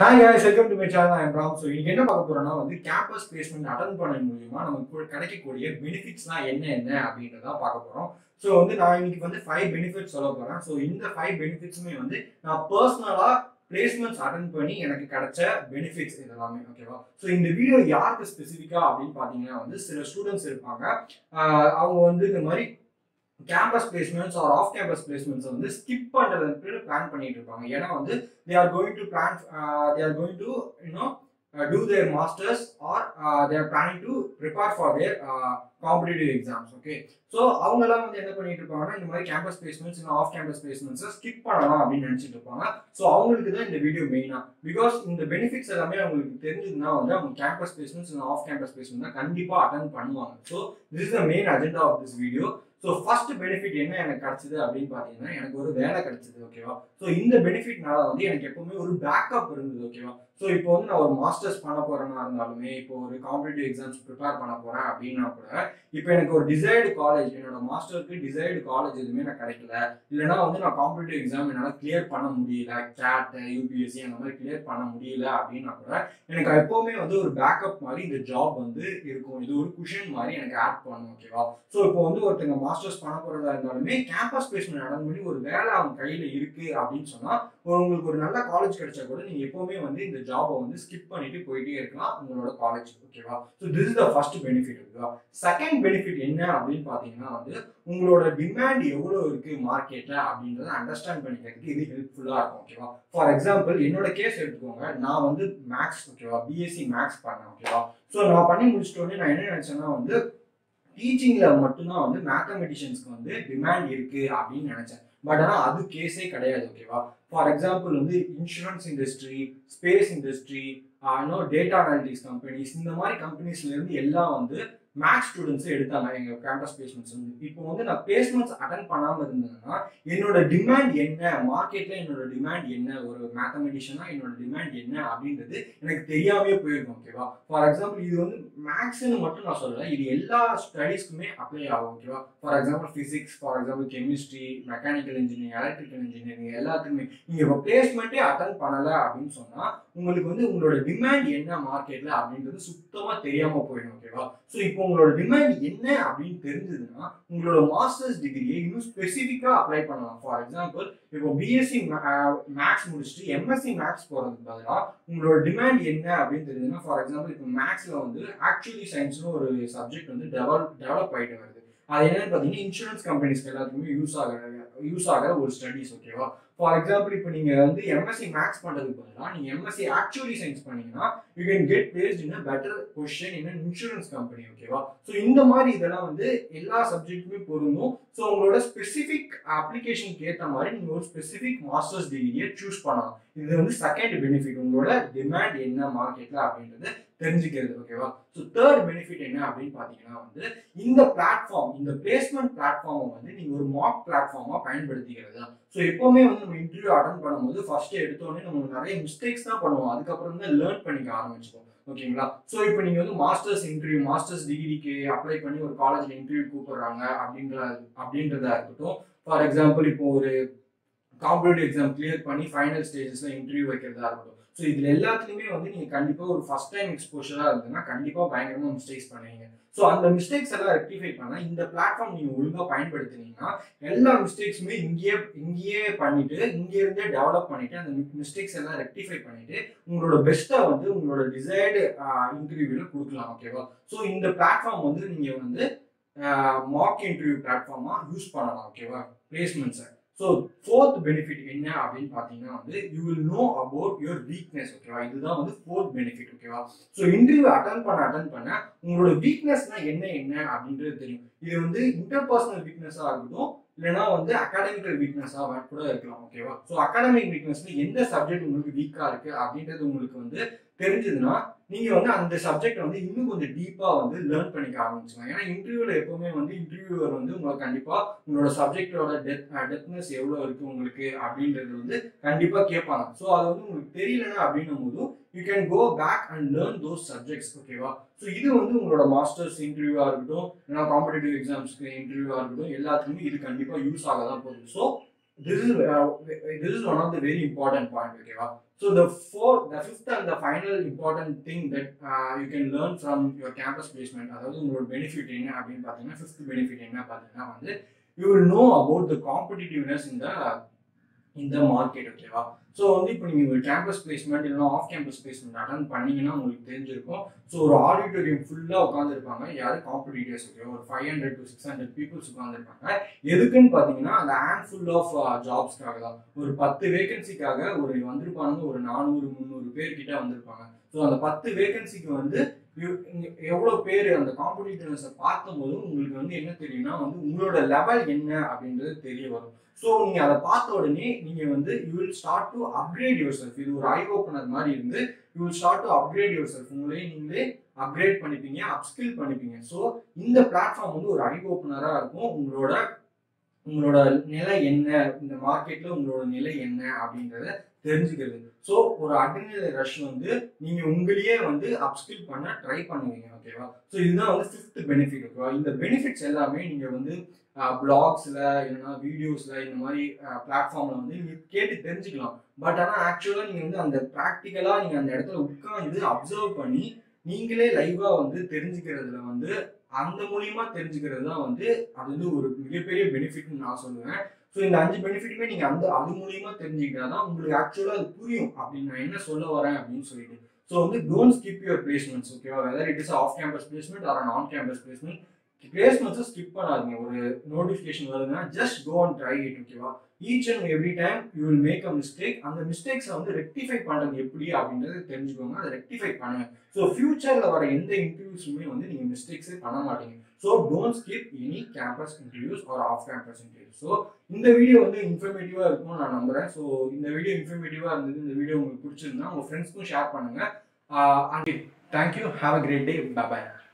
Hi guys, welcome to my channel. I am Ram. So, we will talk about campus placement attend benefits. So, I will talk 5 benefits. So, in the 5 benefits, I will talk about personal placements attend benefits. Okay, so, in the video, who is specific? Students campus placements or off-campus placements on this skip and plan. They are going to plan, they are going to do their masters or they are planning to prepare for their competitive exams. Okay, so avangala campus placements and off-campus placements skip pannala. So avangalukku da indha video main because the benefits ellame avangalukku therinjadna campus placements and off-campus placements da kandipa attend pannuvanga. So this is the main agenda of this video. So first benefit enna enak kadachidhu appdi pathina enak oru vela kadachidhu. Okay va, so indha benefit nala vandhu enak eppovume oru backup irundhudu. Okay va, so ipo vandhu na oru masters panna porana irundhalume ipo oru competitive exams prepare panna pora appdina kuda ipo enak oru desired college enoda master ku desired college edume na kadakala illana vandhu na competitive exam enala clear panna mudiyala CAT UPSC andha mari clear panna mudiyala appdina kuda enak eppovume vandhu oru backup mari indha job vandhu irukum idu oru cushion mari enak add pannu. Okay va, so ipo vandhu oru masters panna poradha irundhalume campus placement attend panni oru vela avan kayila irukku appdi sonna ungalku oru nalla college kedacha kuda neenga eppovume vandhu indha job vandhu skip pannittu poite irukalam ungaloda college. Okay va, so this is the first benefit. Second benefit enna appdi pathina vandhu ungaloda demand evlo irukku market la appindradha understand pannikradhukku idu helpful ah irukum. Okay va, for example enoda case edukonga na vandhu maths. Okay va, BSc maths panna. Okay va, so na panni mudichitone na enna nenachana vandhu teaching la mattum da vandu mathematicians ku vandu demand irukku appdi nenacha, but ana adu case e kadiyadu. Okay va, for example vandu insurance industry, space industry, data analytics companies, indha mari companies la irundhu ella vandu math students edutanga enga campus placements. Ipo vandu na placements attend panama irundana enoda demand enna market la enoda demand enna oru mathematician ah enoda demand enna abindradhu enakku theriyave poirum. Okay va, for example idu vandu maths nu mattum na solla idu ella studies kume apply agum. Okay va, for example physics, for example chemistry, mechanical engineering, electrical engineering ellathukkume inga placement e attend panala abindru sonna ungalku vandu ungaloda demand enna market la abindradhu suttama theriyama poirum. Okay va, so ipo உங்களோட demand என்ன அப்படி தெரிஞ்சதுனா உங்களோட masters டிகிரியை இன்னும் ஸ்பெசிபிக்கா apply பண்ணலாம். For example இப்போ BSc Maths முடிச்சிட்டு MSc Maths போறதுக்கு பதிலா உங்களோட demand என்ன அப்படி தெரிஞ்சதுனா ஃபார் எக்ஸாம்பிள் இப்போ மேக்ஸ்ல வந்து ஆக்சுவலி சயின்ஸ்னு ஒரு சப்ஜெக்ட் வந்து டெவலப் ஆயிட்டு வருது. அது என்னன்னு பாத்தீங்கன்னா இன்சூரன்ஸ் கம்பெனிஸ்க்கு எல்லாத்துக்குமே யூஸ் ஆகிற ஒரு ஸ்டடிஸ். ஓகேவா, ஃபார் எக்ஸாம்பிள் இப்போ நீங்க வந்து MSc மேக்ஸ் பண்றதுக்கு பதிலாக நீங்க MSc ஆக்சுவலி சயின்ஸ் பண்ணீங்கன்னா you can get placed in a better position in an insurance company. ஓகேவா, ஸோ இந்த மாதிரி இதெல்லாம் வந்து எல்லா சப்ஜெக்ட்டுமே பொருந்தும். ஸோ உங்களோட ஸ்பெசிஃபிக் அப்ளிகேஷனுக்கு ஏற்ற மாதிரி நீங்கள் ஒரு ஸ்பெசிஃபிக் மாஸ்டர்ஸ் டிகிரியை சூஸ் பண்ணலாம். இது வந்து செகண்ட் பெனிஃபிட், உங்களோட டிமாண்ட் என்ன மார்க்கெட்ல அப்படின்றது தெரிஞ்சுக்கிறது. ஓகேவா, ஸோ தேர்ட் பெனிஃபிட் என்ன அப்படின்னு பார்த்தீங்கன்னா வந்து இந்த பிளாட்ஃபார்ம், இந்த பிளேஸ்மெண்ட் பிளாட்ஃபார்மை வந்து நீங்கள் ஒரு மாக் பிளாட்ஃபார்மாக பயன்படுத்திக்கிறது. ஸோ எப்போவுமே வந்து நம்ம இன்டர்வியூ அட்டன் பண்ணும்போது ஃபர்ஸ்ட்டு எடுத்தோடனே நம்ம நிறைய மிஸ்டேக்ஸ் தான் பண்ணுவோம், அதுக்கப்புறம் தான் லேர்ன் பண்ணிக்க ஆரம்பிச்சிடும். ஓகேங்களா, ஸோ இப்போ நீங்கள் வந்து மாஸ்டர்ஸ் இன்டர்வியூ, மாஸ்டர்ஸ் டிகிரிக்கு அப்ளை பண்ணி ஒரு காலேஜில் இன்டர்வியூ கூப்பிட்றாங்க அப்படின்றதா இருக்கட்டும். ஃபார் எக்ஸாம்பிள் இப்போ ஒரு காம்படிட்டிவ் எக்ஸாம் கிளியர் பண்ணி ஃபைனல் ஸ்டேஜஸில் இன்டர்வியூ வைக்கிறதா இருக்கட்டும். ஸோ இதில் எல்லாத்துலேயுமே வந்து நீங்கள் கண்டிப்பாக ஒரு ஃபர்ஸ்ட் டைம் எக்ஸ்போஷராக இருந்ததுன்னா கண்டிப்பாக பயங்கரமாக மிஸ்டேக்ஸ் பண்ணுவீங்க. ஸோ அந்த மிஸ்டேக்ஸ் எல்லாம் ரெக்டிஃபை பண்ணால் இந்த பிளாட்ஃபார்ம் நீங்கள் ஒழுங்காக பயன்படுத்தினீங்கன்னா எல்லா மிஸ்டேக்ஸுமே இங்கேயே பண்ணிட்டு இங்கேருந்தே டெவலப் பண்ணிட்டு அந்த மிஸ்டேக்ஸ் எல்லாம் ரெக்டிஃபை பண்ணிட்டு உங்களோட பெஸ்ட்டை வந்து உங்களோட டிசைர்டு இன்டர்வியூவில் கொடுக்கலாம். ஓகேவா, ஸோ இந்த பிளாட்ஃபார்ம் வந்து நீங்கள் வந்து மாக் இன்டர்வியூ பிளாட்ஃபார்மாக யூஸ் பண்ணலாம். ஓகேவா, பிளேஸ்மெண்ட்ஸை. So fourth benefit enna appdi pathina vandu you will know about your weakness. Okay va, idhu da vandu fourth benefit. Okay va, so interview attend panna ungala weakness na enna abindra theriyum. Idu vandu interpersonal weakness ah irukkum illana vandu academic weakness ah kuda irukkalam. Okay va, so academic weakness la endha subject ungalku weak ah irukku abindrathu ungalku vandu தெரிஞ்சதுன்னா நீங்கள் வந்து அந்த subject வந்து இன்னும் கொஞ்சம் டீப்பாக வந்து learn பண்ணிக்க ஆரம்பிச்சுக்கலாம். ஏன்னா இன்டர்வியூவில் எப்போவுமே வந்து இன்டர்வியூவர் வந்து உங்களுக்கு கண்டிப்பாக உங்களோட சப்ஜெக்டோட டெப்த்னஸ் எவ்வளோ இருக்குது உங்களுக்கு அப்படின்றது வந்து கண்டிப்பாக கேட்பாங்க. ஸோ அது வந்து உங்களுக்கு தெரியலனா அப்படின்னும் போதும் you can go back and learn those subjects. ஓகேவா, ஸோ இது வந்து உங்களோட மாஸ்டர்ஸ் இன்டர்வியூவாக இருக்கட்டும், ஏன்னா காம்படிட்டிவ் எக்ஸாம்ஸ்க்கு இன்டர்வியூவாக இருக்கட்டும், எல்லாத்துக்குமே இது கண்டிப்பாக யூஸ் ஆக தான் போகுது. So This is one of the very important point. Okay, wow. So the fifth and the final important thing that you can learn from your campus placement, fifth benefit, you will know about the competitiveness in the market. Okay, wow. So only you campus placement, off campus placement attend panninga, so or auditorium full ah ukandirupanga yaar competitors, okay, or 500 to 600 people ukandirupanga edukku nu pathina and handful of jobs kaga or 10 vacancy kaga or vandirupaanga or 400 300 per kitta vandirupanga. So and 10 vacancy ku vandu evlo per and competitors paathumbodhu ungalku vandu enna theriyuna vandu ungaloda level enna abindradhu theriyarum. So நீங்க அத பார்த்த உடனே நீங்க வந்து you will start to upgrade yourself. இது ஒரு ஐ opener மாதிரி இருந்து you will start to upgrade yourself. உங்களை நீங்களே upgrade பண்ணிப்பீங்க, upskill பண்ணிப்பீங்க. So இந்த பிளாட்ஃபார்ம் வந்து ஒரு ஐ ஓபனரா இருக்கும். உங்களோட நிலை என்ன, இந்த மார்க்கெட்ல உங்களோட நிலை என்ன அப்படிங்கறதை தெரிஞ்சுக்கிறது. So ஒரு அட்ரினல் ரஷ் வந்து நீங்க உங்களையே வந்து upskill பண்ண ட்ரை பண்ணுவீங்க. ஓகேவா? So இதுதான் வந்து 5th பெனிஃபிட். ஓகேவா? இந்த பெனிஃபிட்ஸ் எல்லாமே நீங்க வந்து blogs la illana videos la indha mari platform la vandu keti therinjikalam, but ana actually neenga vandu and practically neenga and edathula utkkaandu observe panni neengale live ah vandu therinjikkiradhula vandu andha mooliyama therinjikkiradha vandu adhu oru migaperiya benefit nu naan solluven. So indha 5 benefit me neenga and adhu mooliyama therinjikkiradha ungalku actually adhu puriyum appdi naan enna solla varan appdi solittu. So don't skip your placements. Okay, whether it is off campus placement or an on campus placement, placements skip பண்ணாதீங்க. ஒரு notification வருதுன்னா just go and try it. ஓகேவா? Each and every time you will make a mistake. அந்த மிஸ்டேக்ஸை வந்து rectify பண்ணுறது எப்படி அப்படின்றத தெரிஞ்சுக்கோங்க, அதை ரெக்டிஃபை பண்ணுங்க. ஸோ ஃபியூச்சரில் வர எந்த இன்டர்வியூஸுமே வந்து நீங்கள் மிஸ்டேக்ஸே பண்ண மாட்டீங்க. So don't skip any campus interviews or off campus interviews. So இந்த வீடியோ வந்து இன்ஃபர்மேட்டிவாக இருக்கும்னு நான் நம்புகிறேன். ஸோ இந்த வீடியோ இன்ஃபர்மேட்டிவாக இருந்தது. இந்த வீடியோ உங்களுக்கு பிடிச்சிருந்தா உங்கள் ஃப்ரெண்ட்ஸ்க்கும் ஷேர் பண்ணுங்கள். And thank you. Have a great day. Bye.